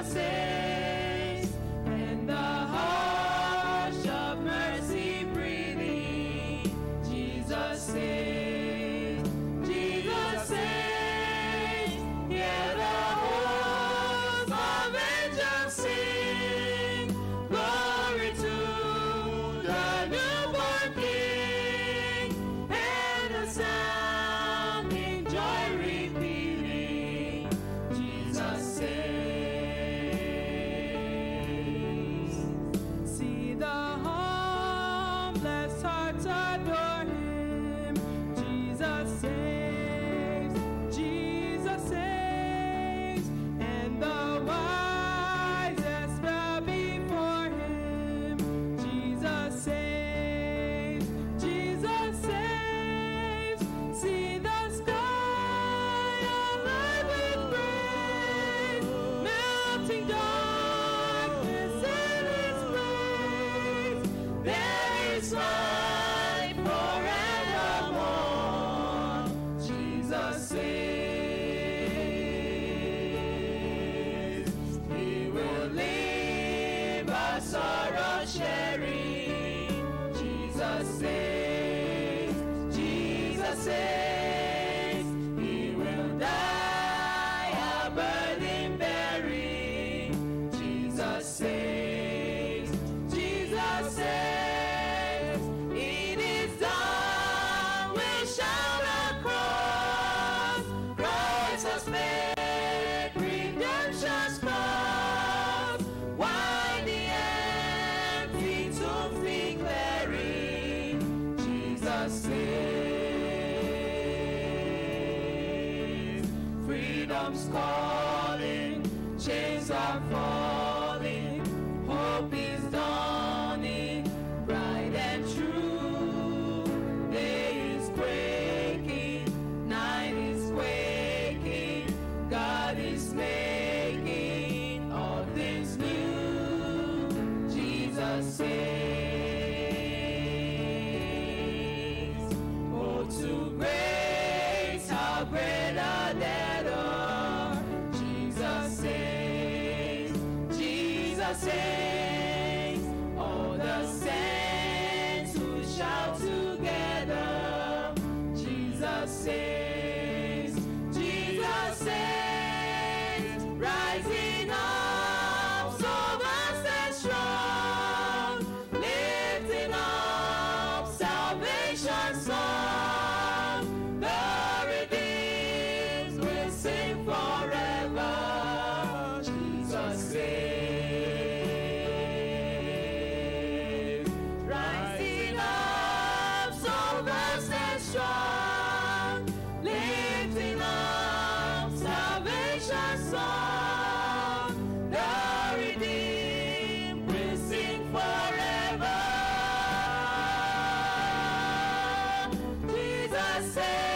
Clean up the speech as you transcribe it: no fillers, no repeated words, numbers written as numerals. Say